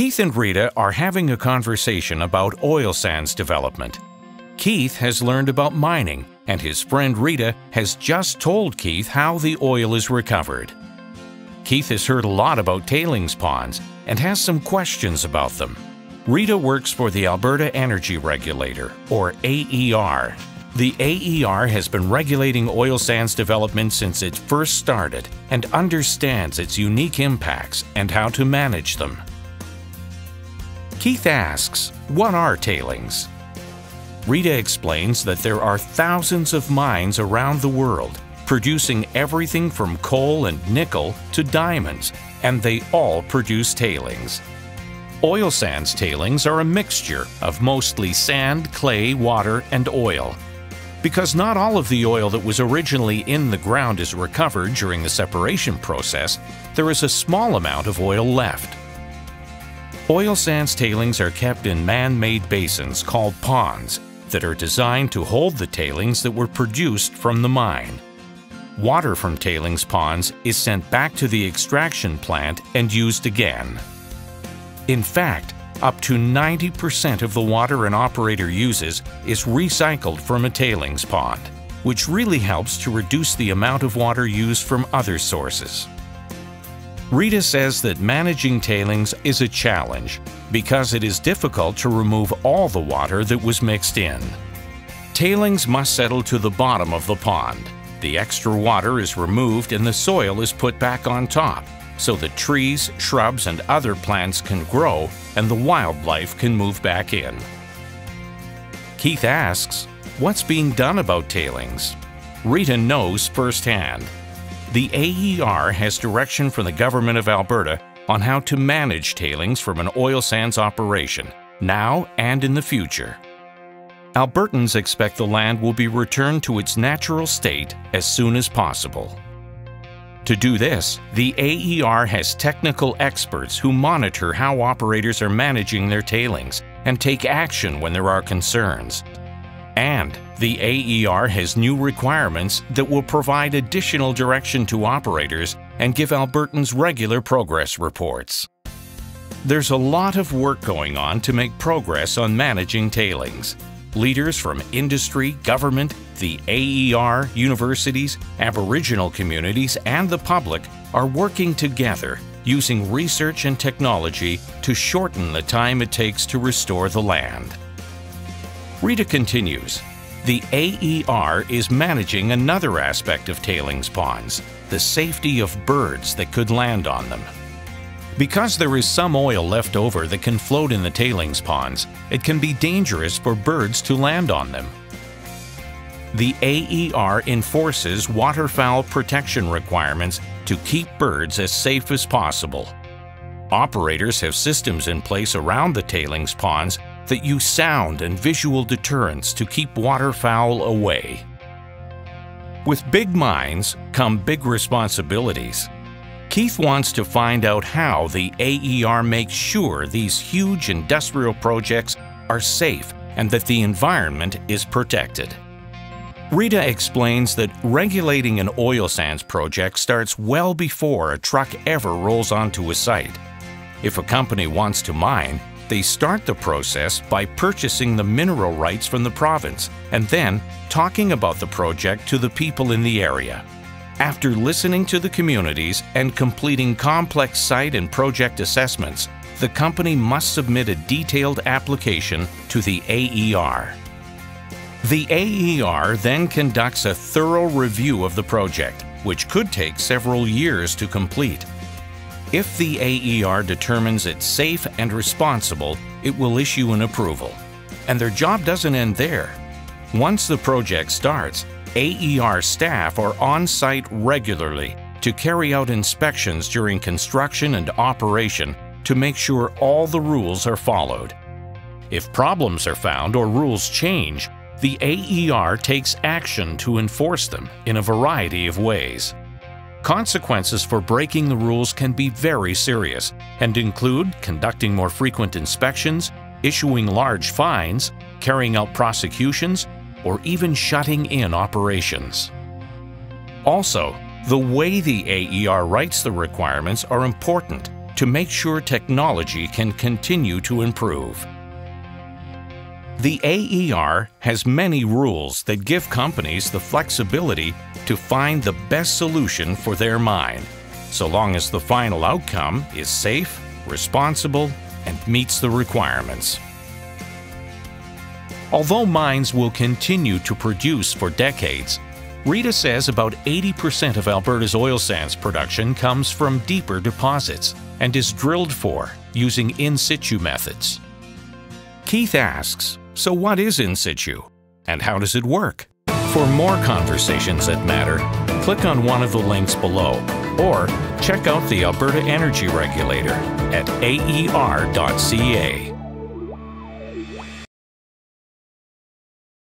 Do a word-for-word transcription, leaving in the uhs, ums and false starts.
Keith and Rita are having a conversation about oil sands development. Keith has learned about mining, and his friend Rita has just told Keith how the oil is recovered. Keith has heard a lot about tailings ponds and has some questions about them. Rita works for the Alberta Energy Regulator, or A E R. The A E R has been regulating oil sands development since it first started and understands its unique impacts and how to manage them. Keith asks, "What are tailings?" Rita explains that there are thousands of mines around the world, producing everything from coal and nickel to diamonds, and they all produce tailings. Oil sands tailings are a mixture of mostly sand, clay, water, and oil. Because not all of the oil that was originally in the ground is recovered during the separation process, there is a small amount of oil left. Oil sands tailings are kept in man-made basins called ponds that are designed to hold the tailings that were produced from the mine. Water from tailings ponds is sent back to the extraction plant and used again. In fact, up to ninety percent of the water an operator uses is recycled from a tailings pond, which really helps to reduce the amount of water used from other sources. Rita says that managing tailings is a challenge because it is difficult to remove all the water that was mixed in. Tailings must settle to the bottom of the pond. The extra water is removed and the soil is put back on top, so that trees, shrubs, and other plants can grow and the wildlife can move back in. Keith asks, "What's being done about tailings?" Rita knows firsthand. The A E R has direction from the Government of Alberta on how to manage tailings from an oil sands operation, now and in the future. Albertans expect the land will be returned to its natural state as soon as possible. To do this, the A E R has technical experts who monitor how operators are managing their tailings and take action when there are concerns. And the A E R has new requirements that will provide additional direction to operators and give Albertans regular progress reports. There's a lot of work going on to make progress on managing tailings. Leaders from industry, government, the A E R, universities, Aboriginal communities, and the public are working together using research and technology to shorten the time it takes to restore the land. Rita continues, "The A E R is managing another aspect of tailings ponds, the safety of birds that could land on them. Because there is some oil left over that can float in the tailings ponds, it can be dangerous for birds to land on them. The A E R enforces waterfowl protection requirements to keep birds as safe as possible. Operators have systems in place around the tailings ponds that use sound and visual deterrents to keep waterfowl away. With big mines come big responsibilities. Keith wants to find out how the A E R makes sure these huge industrial projects are safe and that the environment is protected." Rita explains that regulating an oil sands project starts well before a truck ever rolls onto a site. If a company wants to mine, they start the process by purchasing the mineral rights from the province and then talking about the project to the people in the area. After listening to the communities and completing complex site and project assessments, the company must submit a detailed application to the A E R. The A E R then conducts a thorough review of the project, which could take several years to complete. If the A E R determines it's safe and responsible, it will issue an approval. And their job doesn't end there. Once the project starts, A E R staff are on-site regularly to carry out inspections during construction and operation to make sure all the rules are followed. If problems are found or rules change, the A E R takes action to enforce them in a variety of ways. Consequences for breaking the rules can be very serious and include conducting more frequent inspections, issuing large fines, carrying out prosecutions, or even shutting in operations. Also, the way the A E R writes the requirements are important to make sure technology can continue to improve. The A E R has many rules that give companies the flexibility to find the best solution for their mine, so long as the final outcome is safe, responsible, and meets the requirements. Although mines will continue to produce for decades, Rita says about eighty percent of Alberta's oil sands production comes from deeper deposits and is drilled for using in-situ methods. Keith asks, so what is in situ, and how does it work? For more conversations that matter, click on one of the links below, or check out the Alberta Energy Regulator at A E R dot C A.